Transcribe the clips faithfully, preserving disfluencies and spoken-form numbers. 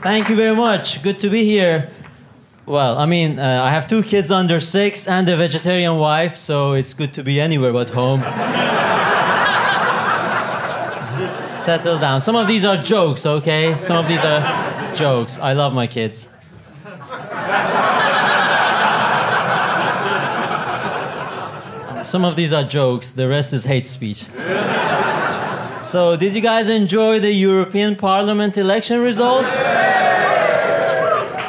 Thank you very much. Good to be here. Well, I mean, uh, I have two kids under six and a vegetarian wife, so it's good to be anywhere but home. Settle down. Some of these are jokes, okay? Some of these are jokes. I love my kids. Some of these are jokes. The rest is hate speech. So, did you guys enjoy the European Parliament election results?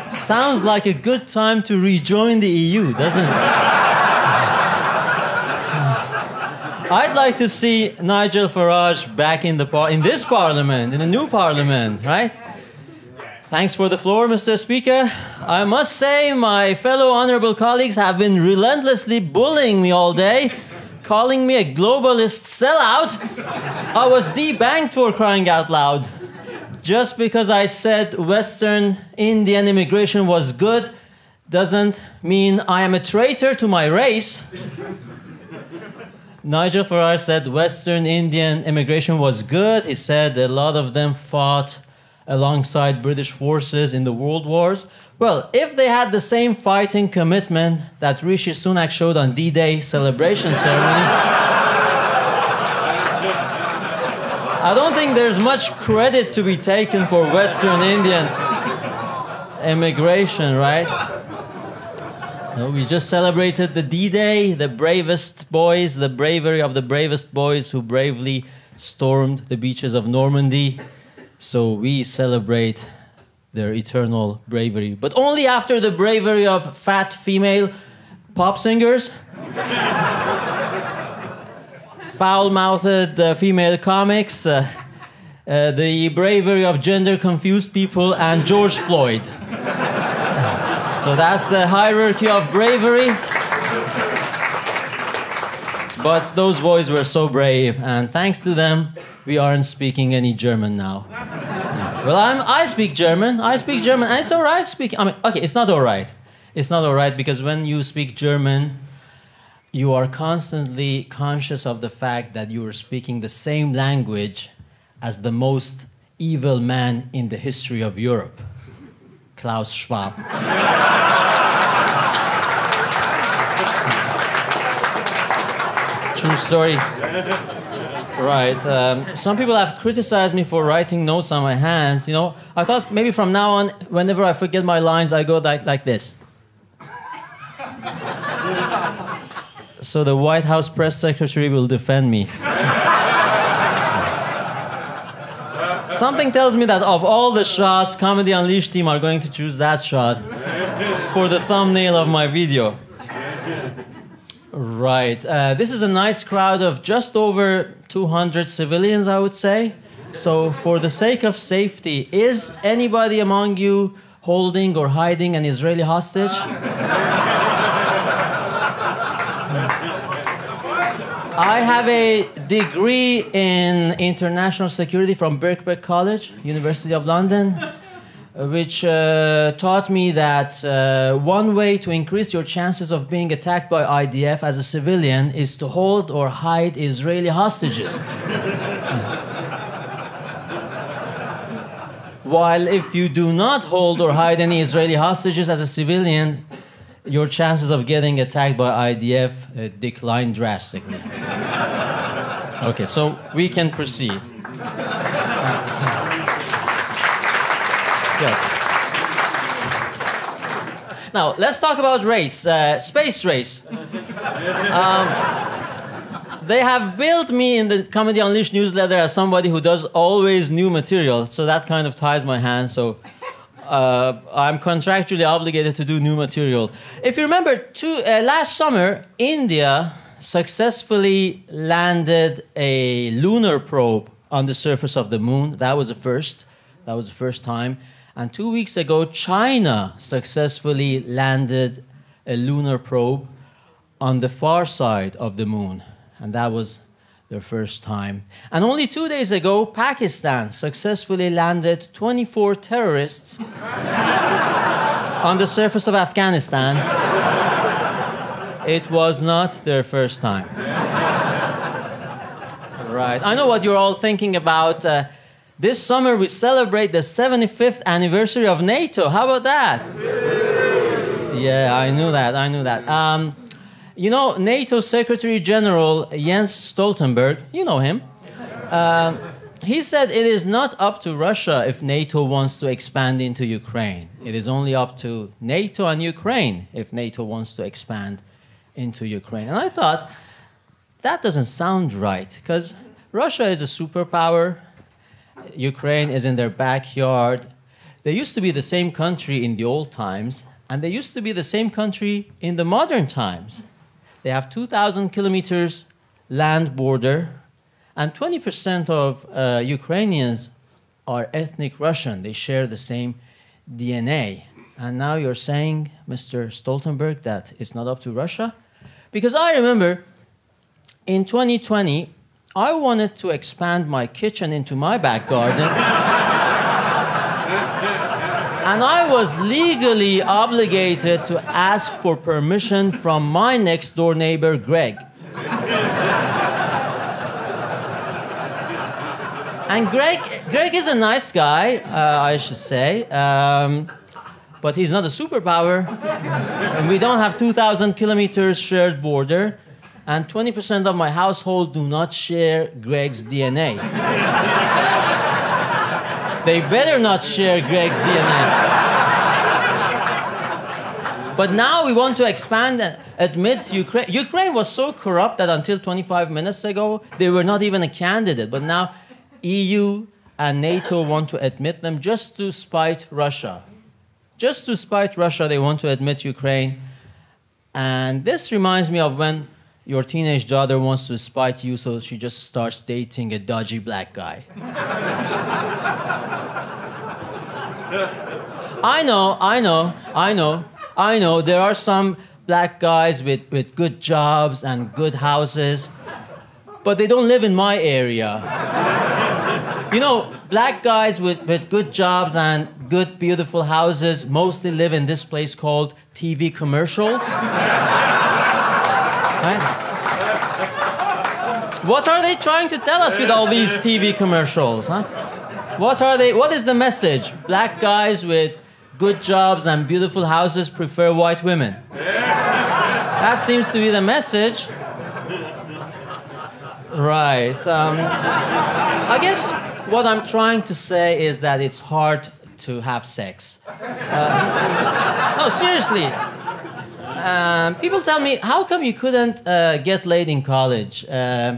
Sounds like a good time to rejoin the E U, doesn't it? I'd like to see Nigel Farage back in, the par in this parliament, in the new parliament, right? Thanks for the floor, Mister Speaker. I must say my fellow honorable colleagues have been relentlessly bullying me all day, calling me a globalist sellout. I was debanked for crying out loud. Just because I said Western Indian immigration was good doesn't mean I am a traitor to my race. Nigel Farage said Western Indian immigration was good. He said a lot of them fought alongside British forces in the world wars. Well, if they had the same fighting commitment that Rishi Sunak showed on D Day celebration ceremony, I don't think there's much credit to be taken for Western Indian immigration, right? So we just celebrated the D Day, the bravest boys, the bravery of the bravest boys who bravely stormed the beaches of Normandy. So we celebrate their eternal bravery, but only after the bravery of fat female pop singers. Foul-mouthed uh, female comics, uh, uh, the bravery of gender-confused people, and George Floyd. So that's the hierarchy of bravery. But those boys were so brave, and thanks to them, we aren't speaking any German now. Yeah. Well, I'm, I speak German. I speak German. And it's all right speaking. I mean, okay, it's not all right. It's not all right because when you speak German, you are constantly conscious of the fact that you are speaking the same language as the most evil man in the history of Europe, Klaus Schwab. True story. Right. Um, some people have criticized me for writing notes on my hands. You know, I thought maybe from now on, whenever I forget my lines, I go like, like this. So the White House press secretary will defend me. Something tells me that of all the shots, Comedy Unleashed team are going to choose that shot for the thumbnail of my video. Right, uh, this is a nice crowd of just over two hundred civilians, I would say. So for the sake of safety, is anybody among you holding or hiding an Israeli hostage? I have a degree in international security from Birkbeck College, University of London, which uh, taught me that uh, one way to increase your chances of being attacked by I D F as a civilian is to hold or hide Israeli hostages. While if you do not hold or hide any Israeli hostages as a civilian, your chances of getting attacked by I D F uh, decline drastically. Okay, so we can proceed. Good. Now, let's talk about race, uh, space race. Um, they have built me in the Comedy Unleashed newsletter as somebody who does always new material, so that kind of ties my hands. So. Uh, I'm contractually obligated to do new material. If you remember, two, uh, last summer, India successfully landed a lunar probe on the surface of the moon. That was the first. That was the first time. And two weeks ago, China successfully landed a lunar probe on the far side of the moon. And that was their first time. And only two days ago, Pakistan successfully landed twenty-four terrorists on the surface of Afghanistan. It was not their first time. Right. right. I know what you're all thinking about. Uh, this summer we celebrate the seventy-fifth anniversary of NATO. How about that? Yeah, I knew that, I knew that. Um, you know, NATO Secretary General Jens Stoltenberg, you know him, uh, he said it is not up to Russia if NATO wants to expand into Ukraine. It is only up to NATO and Ukraine if NATO wants to expand into Ukraine. And I thought, that doesn't sound right, because Russia is a superpower. Ukraine is in their backyard. They used to be the same country in the old times, and they used to be the same country in the modern times. They have two thousand kilometers land border, and twenty percent of uh, Ukrainians are ethnic Russian. They share the same D N A. And now you're saying, Mister Stoltenberg, that it's not up to Russia? Because I remember in twenty twenty, I wanted to expand my kitchen into my back garden. And I was legally obligated to ask for permission from my next door neighbor, Greg. And Greg, Greg is a nice guy, uh, I should say. Um, But he's not a superpower, and we don't have two thousand kilometers shared border, and twenty percent of my household do not share Greg's D N A. They better not share Greg's D N A. But now we want to expand and admit Ukraine. Ukraine was so corrupt that until twenty-five minutes ago, they were not even a candidate, but now E U and NATO want to admit them just to spite Russia. Just to spite Russia, they want to admit Ukraine. And this reminds me of when your teenage daughter wants to spite you, so she just starts dating a dodgy black guy. I know, I know, I know, I know, there are some black guys with, with good jobs and good houses, but they don't live in my area. You know, black guys with, with good jobs and good, beautiful houses mostly live in this place called T V commercials. Right? What are they trying to tell us with all these T V commercials? Huh? What are they, what is the message? Black guys with good jobs and beautiful houses prefer white women. That seems to be the message. Right. Um, I guess what I'm trying to say is that it's hard to have sex. Uh, no, seriously. Um, people tell me, how come you couldn't uh, get laid in college? Uh,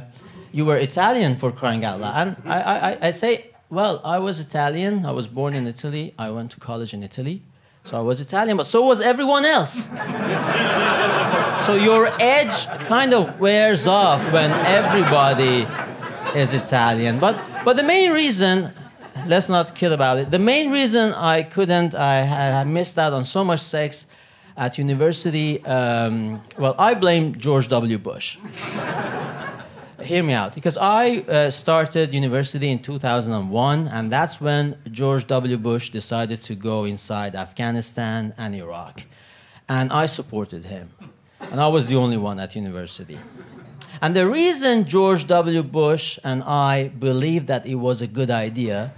you were Italian, for crying out loud. And I, I, I say, well, I was Italian. I was born in Italy. I went to college in Italy. So I was Italian, but so was everyone else. So your edge kind of wears off when everybody is Italian. But, but the main reason, let's not kid about it. The main reason I couldn't, I, I missed out on so much sex at university, um, well, I blame George W. Bush. Hear me out, because I uh, started university in two thousand one, and that's when George W. Bush decided to go inside Afghanistan and Iraq. And I supported him. And I was the only one at university. And the reason George W. Bush and I believed that it was a good idea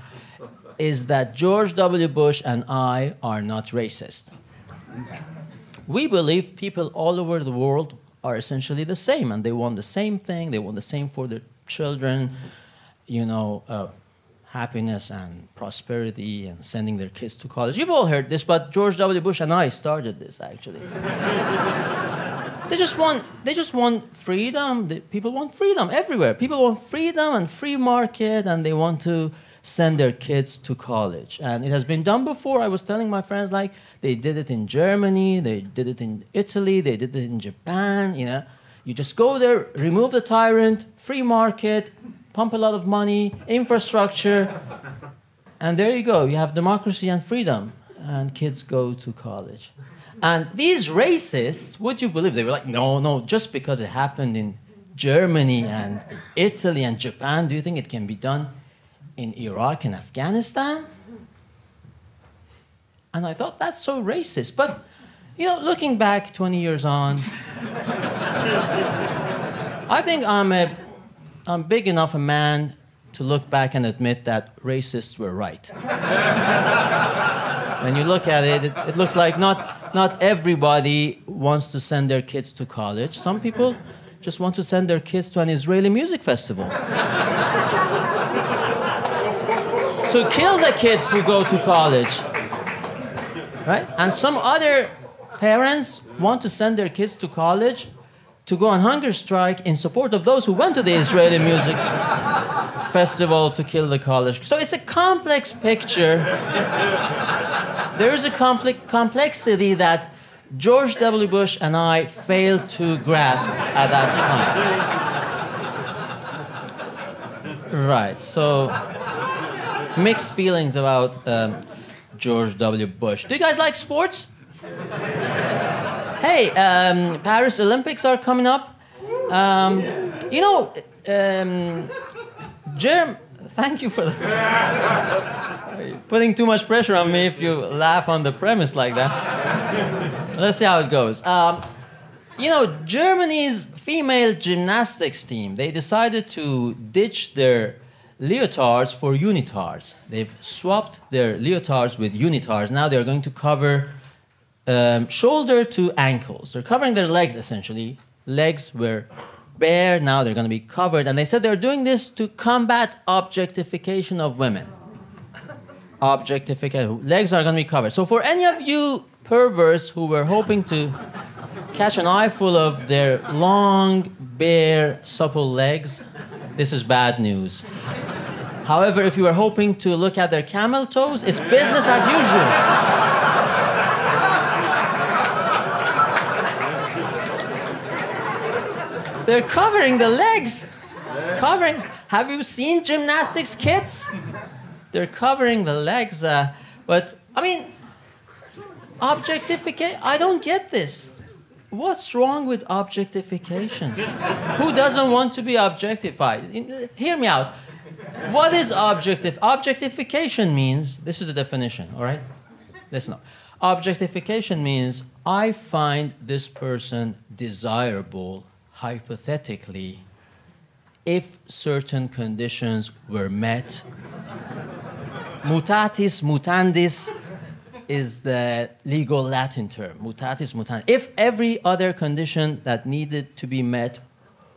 is that George W. Bush and I are not racist. We believe people all over the world are essentially the same, and they want the same thing, they want the same for their children, you know, uh, happiness and prosperity and sending their kids to college. You've all heard this, but George W. Bush and I started this, actually. They just want, they just want freedom. The, people want freedom everywhere. People want freedom and free market, and they want to send their kids to college. And it has been done before. I was telling my friends, like, they did it in Germany, they did it in Italy, they did it in Japan, you know. You just go there, remove the tyrant, free market, pump a lot of money, infrastructure, and there you go. You have democracy and freedom, and kids go to college. And these racists, would you believe, they were like, no, no, just because it happened in Germany and Italy and Japan, do you think it can be done in Iraq and Afghanistan? And I thought, that's so racist. But, you know, looking back twenty years on, I think I'm a I'm big enough a man to look back and admit that racists were right. When you look at it, it, it looks like not, not everybody wants to send their kids to college. Some people just want to send their kids to an Israeli music festival. So kill the kids who go to college, right? And some other parents want to send their kids to college to go on hunger strike in support of those who went to the Israeli music festival to kill the college. So it's a complex picture. There is a complex complexity that George W. Bush and I failed to grasp at that time. Right, so mixed feelings about um, George W. Bush. Do you guys like sports? Hey, um, Paris Olympics are coming up. Um, you know, um, Germ... Thank you for putting too much pressure on me if you laugh on the premise like that. Let's see how it goes. Um, you know, Germany's female gymnastics team, they decided to ditch their leotards for unitards. They've swapped their leotards with unitards. Now they're going to cover um, shoulder to ankles. They're covering their legs, essentially. Legs were bare, now they're going to be covered. And they said they're doing this to combat objectification of women. Objectification. Legs are going to be covered. So for any of you perverts who were hoping to catch an eyeful of their long, bare, supple legs, this is bad news. However, if you were hoping to look at their camel toes, it's business as usual. They're covering the legs. Covering. Have you seen gymnastics kits? They're covering the legs. Uh, but, I mean, objectification, I don't get this. What's wrong with objectification? Who doesn't want to be objectified? In, hear me out. What is objectif? Objectification means, this is the definition, all right? Listen up. Objectification means I find this person desirable, hypothetically, if certain conditions were met. Mutatis mutandis is the legal Latin term, mutatis mutandis. If every other condition that needed to be met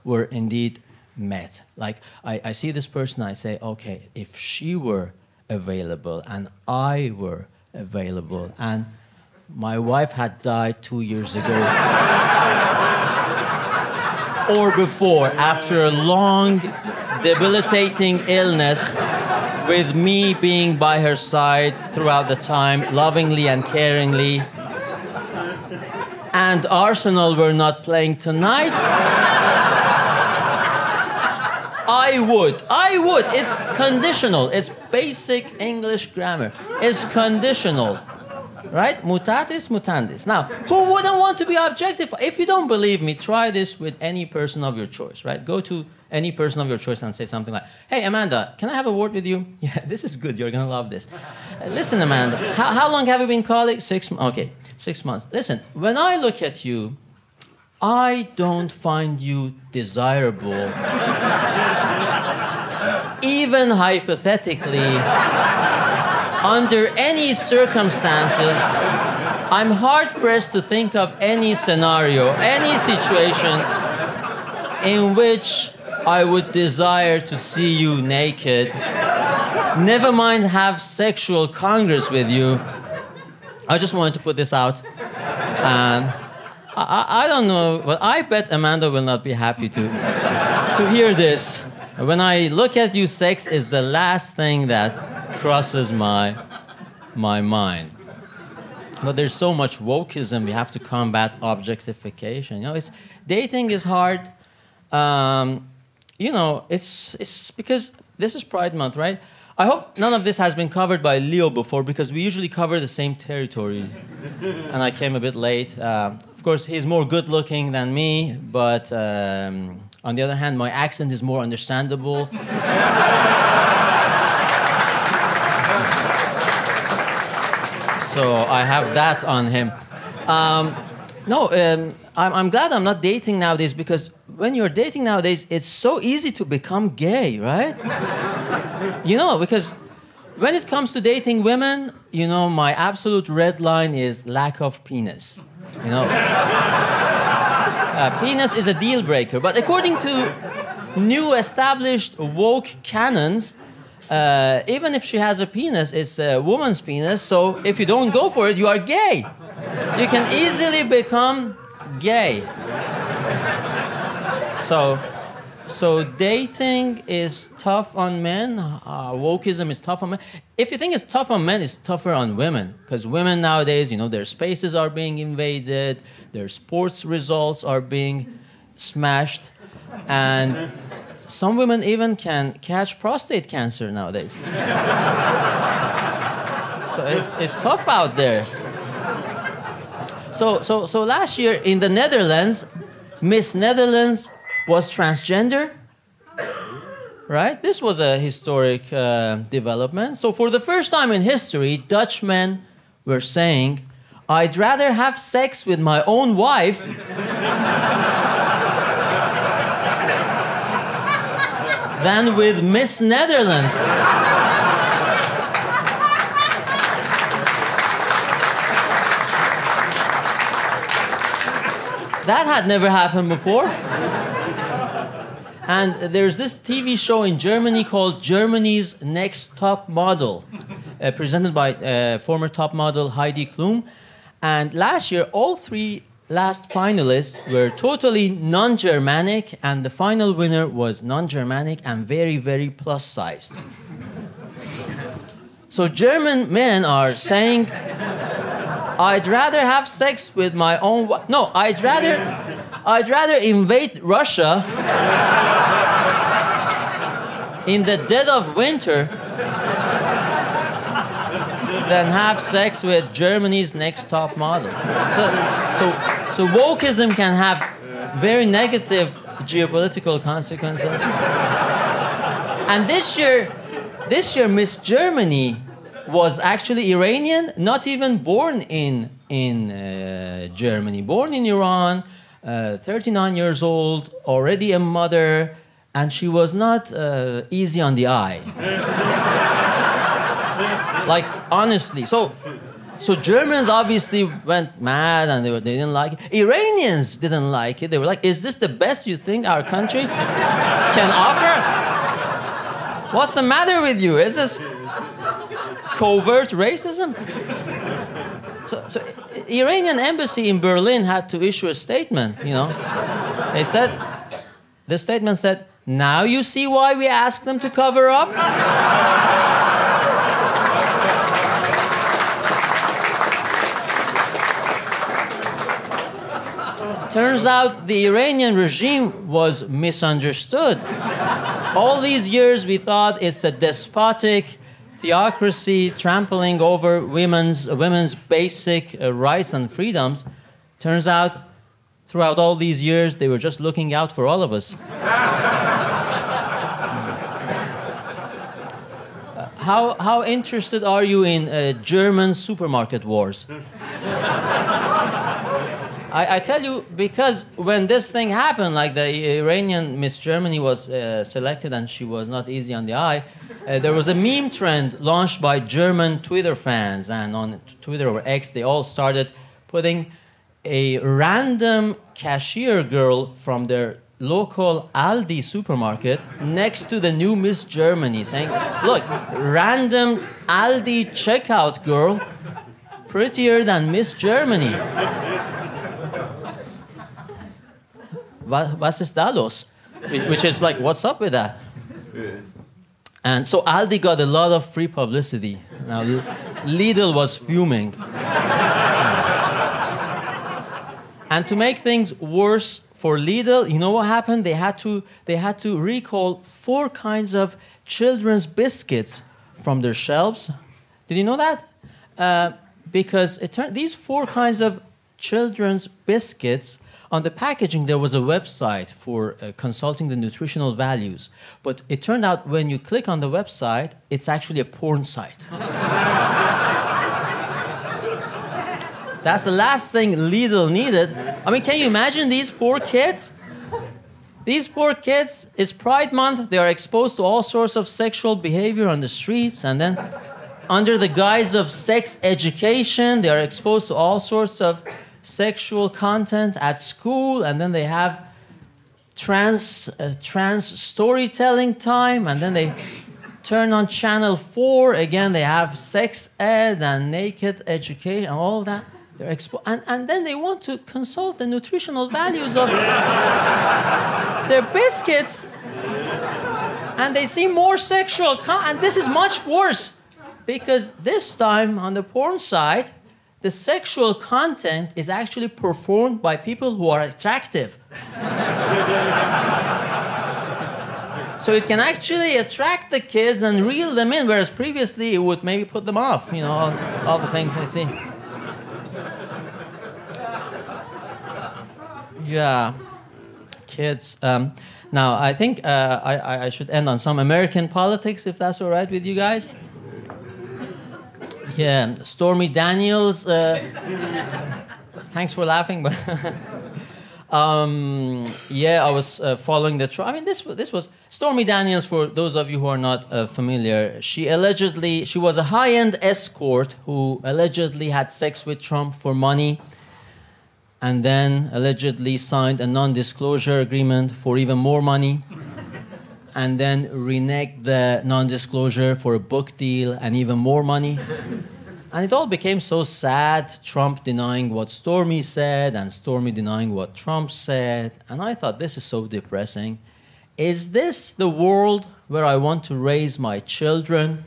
were indeed met. Like, I, I see this person, I say, okay, if she were available and I were available and my wife had died two years ago or before, after a long, debilitating illness, with me being by her side throughout the time, lovingly and caringly. And Arsenal were not playing tonight. I would, I would. It's conditional. It's basic English grammar. It's conditional, right? Mutatis mutandis. Now, who wouldn't want to be objectified? If you don't believe me, try this with any person of your choice, right? Go to any person of your choice and say something like, hey, Amanda, can I have a word with you? Yeah, this is good. You're going to love this. Uh, listen, Amanda, how, how long have you been colleagues? Six months. Okay, six months. Listen, when I look at you, I don't find you desirable, even hypothetically, under any circumstances. I'm hard-pressed to think of any scenario, any situation in which I would desire to see you naked, never mind have sexual congress with you. I just wanted to put this out. And I, I don't know, but I bet Amanda will not be happy to, to hear this. When I look at you, sex is the last thing that crosses my, my mind. But there's so much wokeism, we have to combat objectification. You know, it's, dating is hard. Um, you know, it's, it's because this is Pride Month, right? I hope none of this has been covered by Leo before, because we usually cover the same territory. And I came a bit late. Uh, of course, he's more good-looking than me, but um, on the other hand, my accent is more understandable. So I have that on him. Um, no, um, I'm, I'm glad I'm not dating nowadays, because when you're dating nowadays, it's so easy to become gay, right? You know, because when it comes to dating women, you know, my absolute red line is lack of penis. You know, uh, penis is a deal breaker. But according to new established woke canons, uh, even if she has a penis, it's a woman's penis. So if you don't go for it, you are gay. You can easily become gay. So, so dating is tough on men. Uh, wokeism is tough on men. If you think it's tough on men, it's tougher on women. Because women nowadays, you know, their spaces are being invaded, their sports results are being smashed, and some women even can catch prostate cancer nowadays. So it's, it's tough out there. So, so, so last year in the Netherlands, Miss Netherlands was transgender, right? This was a historic uh, development. So for the first time in history, Dutch men were saying, I'd rather have sex with my own wife than with Miss Netherlands. That had never happened before. And there's this T V show in Germany called Germany's Next Top Model, uh, presented by uh, former top model Heidi Klum. And last year, all three last finalists were totally non-Germanic, and the final winner was non-Germanic and very, very plus-sized. So German men are saying, I'd rather have sex with my own wife. No, I'd rather, I'd rather invade Russia in the dead of winter than have sex with Germany's Next Top Model. So, so, so wokeism can have very negative geopolitical consequences. And this year, this year, Miss Germany was actually Iranian, not even born in, in uh, Germany. Born in Iran, uh, thirty-nine years old, already a mother, and she was not uh, easy on the eye. Like, honestly. So, so Germans obviously went mad and they, were, they didn't like it. Iranians didn't like it. They were like, is this the best you think our country can offer? What's the matter with you? Is this covert racism? So, so Iranian embassy in Berlin had to issue a statement, you know. They said, the statement said, now you see why we asked them to cover up? Turns out the Iranian regime was misunderstood. All these years we thought it's a despotic theocracy trampling over women's, women's basic uh, rights and freedoms. Turns out, throughout all these years, they were just looking out for all of us. uh, how, how interested are you in uh, German supermarket wars? I, I tell you, because when this thing happened, like the Iranian Miss Germany was uh, selected and she was not easy on the eye, uh, there was a meme trend launched by German Twitter fans, and on Twitter or X, they all started putting a random cashier girl from their local Aldi supermarket next to the new Miss Germany, saying, look, random Aldi checkout girl, prettier than Miss Germany. Was ist da los? Which is like, what's up with that? And so Aldi got a lot of free publicity. Now, Lidl was fuming. And to make things worse for Lidl, you know what happened? They had to, they had to recall four kinds of children's biscuits from their shelves. Did you know that? Uh, because it turned, these four kinds of children's biscuits, on the packaging, there was a website for uh, consulting the nutritional values. But it turned out when you click on the website, it's actually a porn site. That's the last thing Lidl needed. I mean, can you imagine these poor kids? These poor kids, it's Pride Month, they are exposed to all sorts of sexual behavior on the streets, and then under the guise of sex education, they are exposed to all sorts of sexual content at school, and then they have trans, uh, trans storytelling time, and then they turn on Channel four, again they have sex ed and naked education and all that. They're expo and, and then they want to consult the nutritional values of their biscuits, and they see more sexual con and this is much worse, because this time on the porn side, the sexual content is actually performed by people who are attractive. So it can actually attract the kids and reel them in, whereas previously it would maybe put them off, you know, all, all the things they see. Yeah, kids. Um, now, I think uh, I, I should end on some American politics, if that's all right with you guys. Yeah, Stormy Daniels. Uh, thanks for laughing, but... Um, yeah, I was uh, following the trial. I mean, this this was Stormy Daniels. For those of you who are not uh, familiar, she allegedly she was a high-end escort who allegedly had sex with Trump for money, and then allegedly signed a non-disclosure agreement for even more money, and then reneged the non-disclosure for a book deal and even more money. And it all became so sad, Trump denying what Stormy said and Stormy denying what Trump said. And I thought, this is so depressing. Is this the world where I want to raise my children,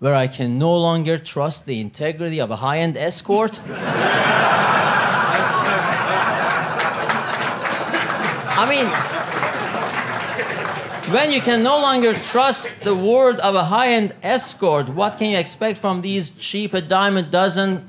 where I can no longer trust the integrity of a high-end escort? I mean... When you can no longer trust the word of a high-end escort, what can you expect from these cheap, a dime a dozen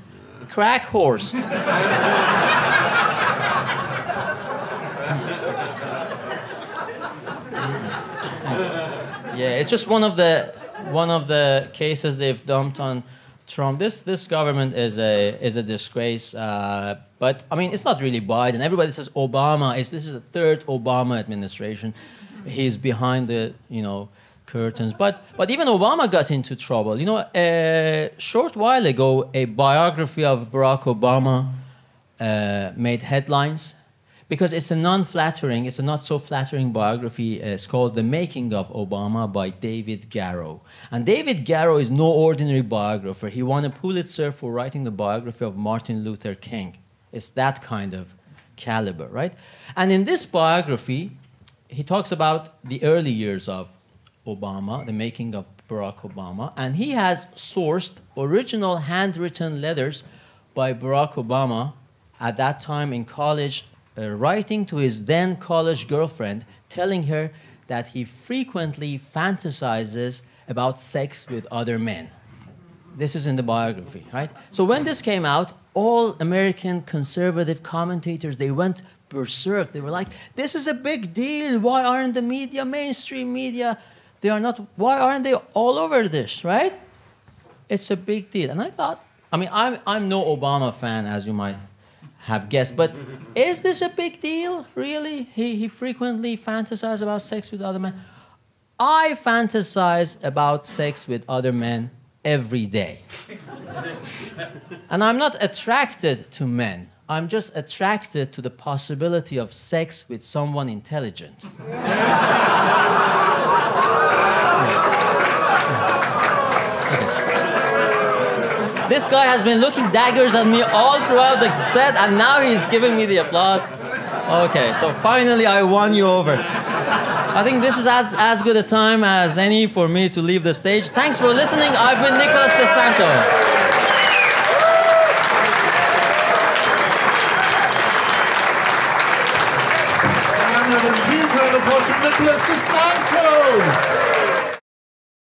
crack whores? Yeah, it's just one of the one of the cases they've dumped on Trump. This this government is a is a disgrace. Uh, but I mean, it's not really Biden. Everybody says Obama. It's, this is the third Obama administration. He's behind the, you know, curtains. But but even Obama got into trouble. You know, a short while ago, a biography of Barack Obama uh, made headlines because it's a non-flattering, it's a not-so-flattering biography. It's called The Making of Obama by David Garrow. And David Garrow is no ordinary biographer. He won a Pulitzer for writing the biography of Martin Luther King. It's that kind of caliber, right? And in this biography, he talks about the early years of Obama, the making of Barack Obama, and he has sourced original handwritten letters by Barack Obama at that time in college, uh, writing to his then college girlfriend, telling her that he frequently fantasizes about sex with other men. This is in the biography, right? So when this came out, all American conservative commentators, they went berserk. They were like, this is a big deal. Why aren't the media, mainstream media, they are not, why aren't they all over this, right? It's a big deal. And I thought, I mean, I'm, I'm no Obama fan, as you might have guessed, but is this a big deal, really? He, he frequently fantasizes about sex with other men. I fantasize about sex with other men every day. And I'm not attracted to men. I'm just attracted to the possibility of sex with someone intelligent. This guy has been looking daggers at me all throughout the set, and now he's giving me the applause. Okay, so finally I won you over. I think this is as, as good a time as any for me to leave the stage. Thanks for listening. I've been Nicholas De Santo. Nicholas De Santo!